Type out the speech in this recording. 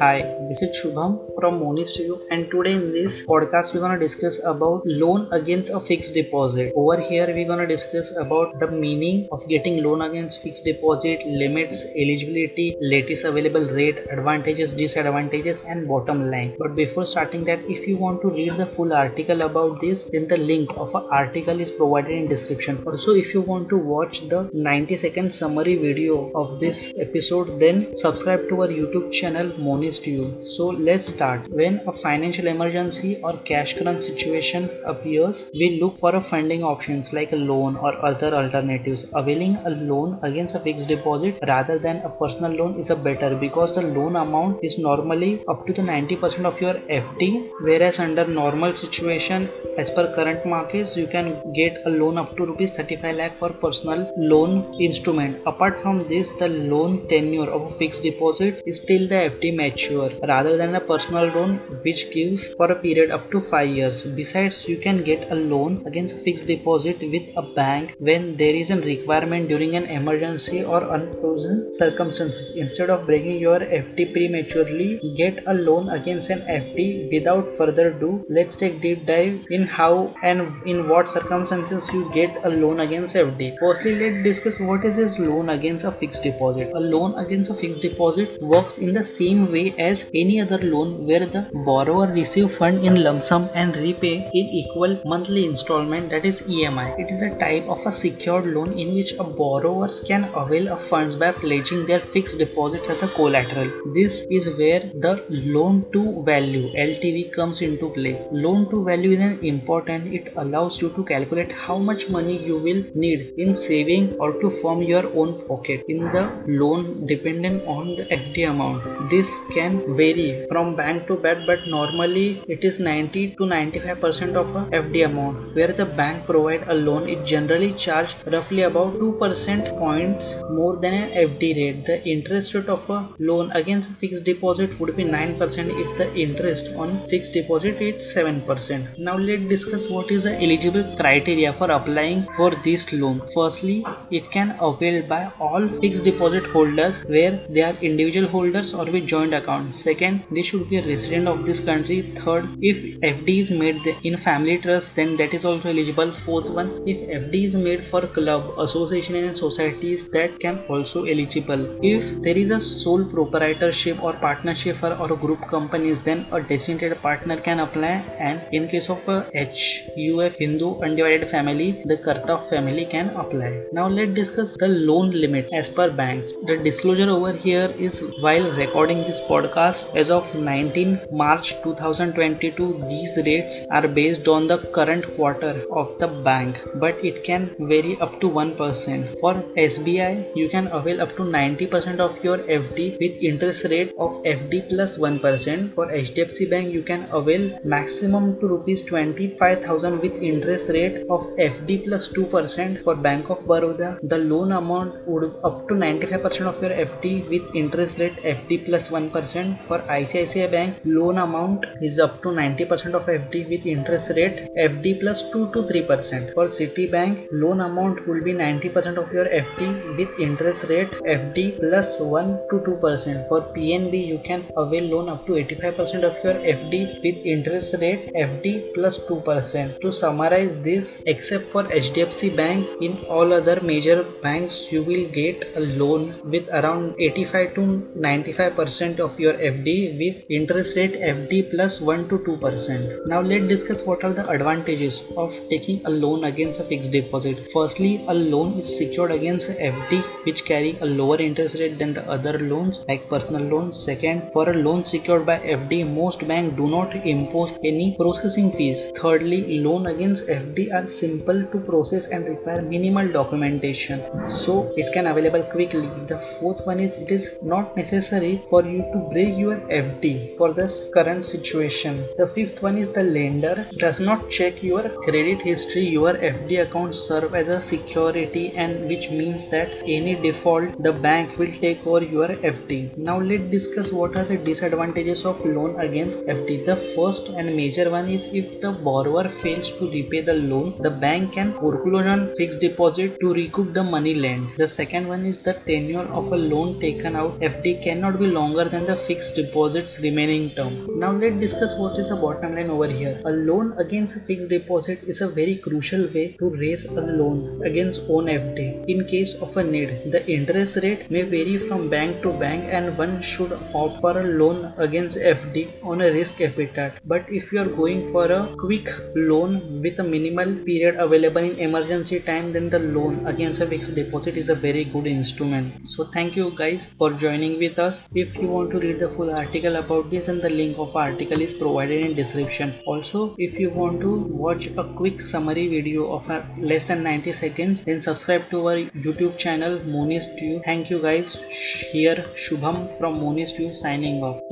Hi, this is Shubham from Moni Studio, and today in this podcast we're gonna discuss about loan against a fixed deposit. Over here we're gonna discuss about the meaning of getting loan against fixed deposit, limits, eligibility, latest available rate, advantages, disadvantages, and bottom line. But before starting that, if you want to read the full article about this, then the link of an article is provided in description. Also, if you want to watch the 90-second summary video of this episode, then subscribe to our YouTube channel Moni Studio. So let's start. When a financial emergency or cash crunch situation appears, we look for a funding options like a loan or other alternatives. Availing a loan against a fixed deposit rather than a personal loan is a better, because the loan amount is normally up to the 90% of your FD, whereas under normal situation as per current markets you can get a loan up to rupees 35 lakh for personal loan instrument. Apart from this, the loan tenure of a fixed deposit is till the FD mature rather than a personal loan, which gives for a period up to 5 years. Besides, you can get a loan against fixed deposit with a bank when there is a requirement during an emergency or unforeseen circumstances. Instead of breaking your FD prematurely, get a loan against an FD. Without further ado, let's take deep dive in how and in what circumstances you get a loan against FD. Firstly, let's discuss what is this loan against a fixed deposit. A loan against a fixed deposit works in the same way as any other loan, where the borrower receives fund in lump sum and repay in equal monthly installment, that is EMI. It is a type of a secured loan in which a borrowers can avail of funds by pledging their fixed deposits as a collateral. This is where the loan to value LTV comes into play. Loan to value is an important. It allows you to calculate how much money you will need in saving or to form your own pocket in the loan dependent on the FD amount. This can vary from bank to bank, but normally it is 90 to 95% of a FD amount. Where the bank provide a loan, it generally charges roughly about 2% points more than an FD rate. The interest rate of a loan against fixed deposit would be 9% if the interest on fixed deposit is 7%. Now let's discuss what is the eligible criteria for applying for this loan. Firstly, it can avail by all fixed deposit holders, where they are individual holders or with joint account. Second, they should be a resident of this country. Third, if FD is made in family trust, then that is also eligible. Fourth one, if FD is made for club, association and societies, that can also eligible. If there is a sole proprietorship or partnership or a group companies, then a designated partner can apply. And in case of a HUF, Hindu undivided family, the Karta family can apply. Now let's discuss the loan limit as per banks. The disclosure over here is, while recording this podcast as of 19 March 2022, these rates are based on the current quarter of the bank, but it can vary up to 1%. For SBI, you can avail up to 90% of your FD with interest rate of FD plus 1%. For HDFC Bank, you can avail maximum to rupees 25,000 with interest rate of FD plus 2%. For Bank of Baroda, the loan amount would be up to 95% of your FD with interest rate FD plus 1%. For ICICI Bank, loan amount is up to 90% of FD with interest rate FD plus 2 to 3%. For Citibank, loan amount will be 90% of your FD with interest rate FD plus 1 to 2%. For PNB, you can avail loan up to 85% of your FD with interest rate FD plus 2%. To summarize this, except for HDFC Bank, in all other major banks you will get a loan with around 85 to 95% of your FD with interest rate FD plus 1 to 2%. Now let's discuss what are the advantages of taking a loan against a fixed deposit. Firstly, a loan is secured against FD, which carry a lower interest rate than the other loans like personal loans. Second, for a loan secured by FD, most banks do not impose any processing fees. Thirdly, loan against FD are simple to process and require minimal documentation, so it can available quickly. The fourth one is, it is not necessary for you to break your FD for this current situation. The fifth one is, the lender does not check your credit history. Your FD accounts serve as a security, and which means that any default the bank will take over your FD. Now let's discuss what are the disadvantages of loan against FD. The first and major one is, if the borrower fails to repay the loan, the bank can foreclose on fixed deposit to recoup the money lent. The second one is, the tenure of a loan taken out FD cannot be longer than the fixed deposit's remaining term. Now let's discuss what is the bottom line over here. A loan against a fixed deposit is a very crucial way to raise a loan against own FD in case of a need. The interest rate may vary from bank to bank and one should opt for a loan against FD on a risk appetite. But if you are going for a quick loan with a minimal period available in emergency time, then the loan against a fixed deposit is a very good instrument. So thank you guys for joining with us. If you want to read the full article about this, and the link of article is provided in description. Also, if you want to watch a quick summary video of less than 90 seconds, then subscribe to our YouTube channel Moni Studio. Thank you guys. Here Shubham from Moni Studio signing off.